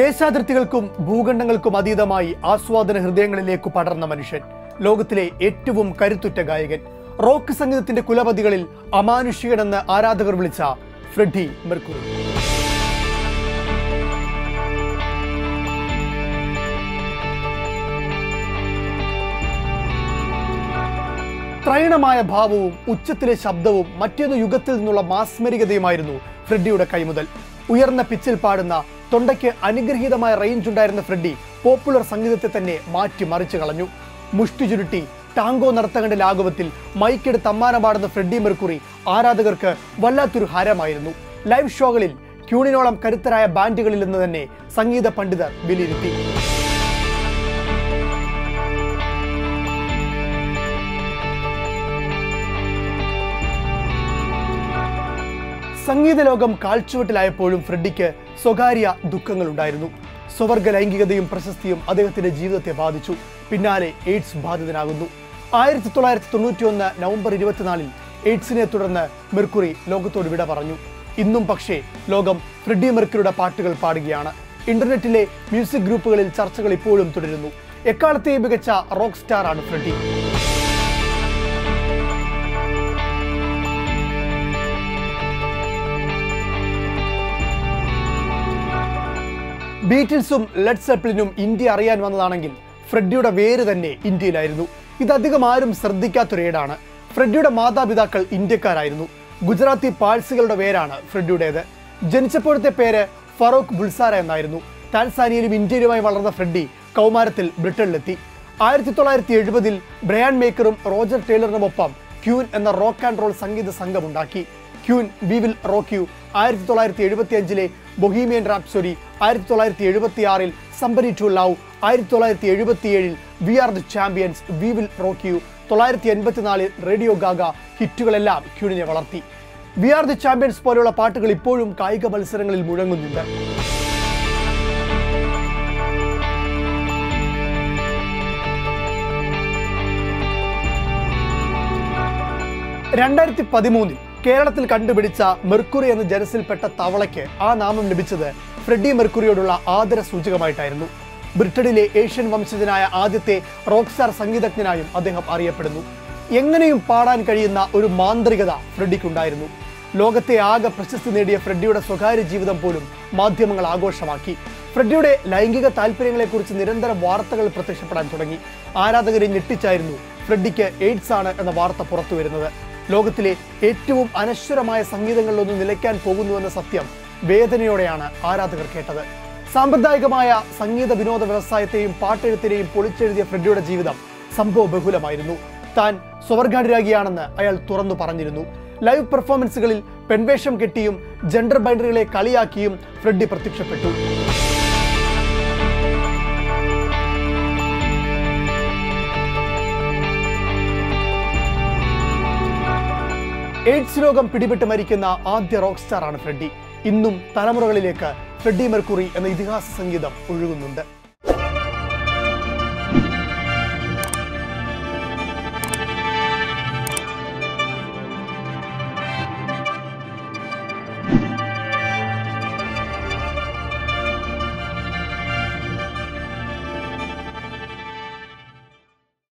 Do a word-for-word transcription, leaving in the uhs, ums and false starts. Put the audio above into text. ദേശാതിർത്തികൾക്കും ഭൂഖണ്ഡങ്ങൾക്കും അതീതമായി ആസ്വാദന ഹൃദയങ്ങളിലേക്ക് പടർന്ന മനുഷ്യൻ, ലോകത്തിലെ ഏറ്റവും കരുത്തുറ്റ ഗായകൻ, റോക്ക് സംഗീതത്തിന്റെ കുലപതികളിൽ അമാനുഷികനെന്ന് ആരാധകർ വിളിച്ച ഫ്രെഡി മെർക്കുറി. ത്രൈണമായ ഭാവവും ഉച്ചത്തിലെ ശബ്ദവും മറ്റേതു യുഗത്തിൽ നിന്നുള്ള മാസ്മരികതയുമായിരുന്നു ഫ്രെഡിയുടെ കൈമുതൽ. ഉയർന്ന പിച്ചിൽ പാടുന്ന, തൊണ്ടയ്ക്ക് അനുഗ്രഹീതമായ റേഞ്ച് ഉണ്ടായിരുന്ന ഫ്രെഡി പോപ്പുലർ സംഗീതത്തെ തന്നെ മാറ്റിമറിച്ചു കളഞ്ഞു. മുഷ്ടി ചുരുട്ടി ടാങ്കോ നർത്തകന്റെ ലാഘവത്തിൽ മൈക്കെടുത്ത് തമ്മാന പാടുന്ന ഫ്രെഡി മെർക്കുറി ആരാധകർക്ക് വല്ലാത്തൊരു ഹരമായിരുന്നു. ലൈവ് ഷോകളിൽ ക്യൂണിനോളം കരുത്തരായ ബാൻഡുകളിൽ നിന്ന് തന്നെ സംഗീത പണ്ഡിതർ വിലയിരുത്തി. സംഗീത ലോകം കാഴ്ചവെട്ടിലായപ്പോഴും ഫ്രെഡിക്ക് സ്വകാര്യ ദുഃഖങ്ങളുണ്ടായിരുന്നു. സ്വവർഗ ലൈംഗികതയും പ്രശസ്തിയും അദ്ദേഹത്തിന്റെ ജീവിതത്തെ ബാധിച്ചു. പിന്നാലെ എയ്ഡ്സ് ബാധിതനാകുന്നു. ആയിരത്തി തൊള്ളായിരത്തി തൊണ്ണൂറ്റി ഒന്ന് നവംബർ ഇരുപത്തിനാലിൽ എയ്ഡ്സിനെ തുടർന്ന് മെർക്കുറി ലോകത്തോട് വിട പറഞ്ഞു. ഇന്നും പക്ഷേ ലോകം ഫ്രെഡി മെർക്കുറിയുടെ പാട്ടുകൾ പാടുകയാണ്. ഇന്റർനെറ്റിലെ മ്യൂസിക് ഗ്രൂപ്പുകളിൽ ചർച്ചകൾ ഇപ്പോഴും തുടരുന്നു. എക്കാലത്തെയും മികച്ച റോക്ക് സ്റ്റാറാണ് ഫ്രെഡി. ബീറ്റിൽസും ലെഡ് സെപ്പിളിനും ഇന്ത്യ അറിയാൻ വന്നതാണെങ്കിൽ ഫ്രെഡിയുടെ വേര് തന്നെ ഇന്ത്യയിലായിരുന്നു. ഇതധികം ആരും ശ്രദ്ധിക്കാത്തൊരേടാണ്. ഫ്രെഡിയുടെ മാതാപിതാക്കൾ ഇന്ത്യക്കാരായിരുന്നു. ഗുജറാത്തി പാഴ്സികളുടെ പേരാണ് ഫ്രെഡിയുടേത്. ജനിച്ചപ്പോഴത്തെ പേര് ഫറോക്ക് ബുൾസാര എന്നായിരുന്നു. ടാൻസാനിയയിലും ഇന്ത്യയിലുമായി വളർന്ന ഫ്രെഡി കൗമാരത്തിൽ ബ്രിട്ടനിലെത്തി. ആയിരത്തി തൊള്ളായിരത്തി എഴുപതിൽ ബ്രയാൻ മേക്കറും റോജർ ടൈലറിനുമൊപ്പം ക്യൂൻ എന്ന റോക്ക് ആൻഡ് റോൾ സംഗീത സംഘമുണ്ടാക്കി. Queen we will rock you, ആയിരത്തി തൊള്ളായിരത്തി എഴുപത്തി അഞ്ചിലെ ബൊഹീമിയൻ റാപ്സോഡി, ആയിരത്തി തൊള്ളായിരത്തി എഴുപത്തി ആറിൽ സംബരി ടു ലവ്, ആയിരത്തി തൊള്ളായിരത്തി എഴുപത്തി ഏഴിൽ we are the champions, we will rock you, തൊള്ളായിരത്തി എൺപത്തിനാലിൽ റേഡിയോ ഗാഗ ഹിറ്റുകളെല്ലാം ക്യൂണിനെ വളർത്തി. വി ആർ ദി ചാമ്പ്യൻസ് പോലെയുള്ള പാട്ടുകൾ ഇപ്പോഴും കായിക മത്സരങ്ങളിൽ മുഴങ്ങുന്നുണ്ട്. രണ്ടായിരത്തി പതിമൂന്നിൽ കേരളത്തിൽ കണ്ടുപിടിച്ച മെർക്കുറി എന്ന ജനസിൽപ്പെട്ട തവളയ്ക്ക് ആ നാമം ലഭിച്ചത് ഫ്രെഡി മെർക്കുറിയോടുള്ള ആദര സൂചകമായിട്ടായിരുന്നു. ബ്രിട്ടനിലെ ഏഷ്യൻ വംശജനായ ആദ്യത്തെ റോക്ക്സ്റ്റാർ സംഗീതജ്ഞനായും അദ്ദേഹം അറിയപ്പെടുന്നു. എങ്ങനെയും പാടാൻ കഴിയുന്ന ഒരു മാന്ത്രികത ഫ്രെഡിക്കുണ്ടായിരുന്നു. ലോകത്തെ ആകെ പ്രശസ്തി നേടിയ ഫ്രെഡിയുടെ സ്വകാര്യ ജീവിതം പോലും മാധ്യമങ്ങൾ ആഘോഷമാക്കി. ഫ്രെഡിയുടെ ലൈംഗിക താല്പര്യങ്ങളെക്കുറിച്ച് നിരന്തരം വാർത്തകൾ പ്രത്യക്ഷപ്പെടാൻ തുടങ്ങി. ആരാധകരെ ഞെട്ടിച്ചായിരുന്നു ഫ്രെഡിക്ക് എയ്ഡ്സ് ആണ് എന്ന വാർത്ത പുറത്തു വരുന്നത്. ലോകത്തിലെ ഏറ്റവും അനശ്വരമായ സംഗീതങ്ങളിലൊന്നും നിലയ്ക്കാൻ പോകുന്നുവെന്ന സത്യം വേദനയോടെയാണ് ആരാധകർ കേട്ടത്. സാമ്പ്രദായികമായ സംഗീത വിനോദ വ്യവസായത്തെയും പാട്ടെഴുത്തിനെയും പൊളിച്ചെഴുതിയ ഫ്രെഡിയുടെ ജീവിതം സംഭവ ബഹുലമായിരുന്നു. താൻ സ്വവർഗാനുരാഗിയാണെന്ന് അയാൾ തുറന്നു പറഞ്ഞിരുന്നു. ലൈവ് പെർഫോമൻസുകളിൽ പെൺവേഷം കെട്ടിയും ജെൻഡർ ബൈൻഡറികളെ കളിയാക്കിയും ഫ്രെഡി പ്രത്യക്ഷപ്പെട്ടു. എയ്ഡ്സ് രോഗം പിടിപെട്ട് മരിക്കുന്ന ആദ്യ റോക്ക് സ്റ്റാറാണ് ഫ്രെഡി. ഇന്നും തലമുറകളിലേക്ക് ഫ്രെഡി മെർക്കുറി എന്ന ഇതിഹാസ സംഗീതം ഒഴുകുന്നുണ്ട്.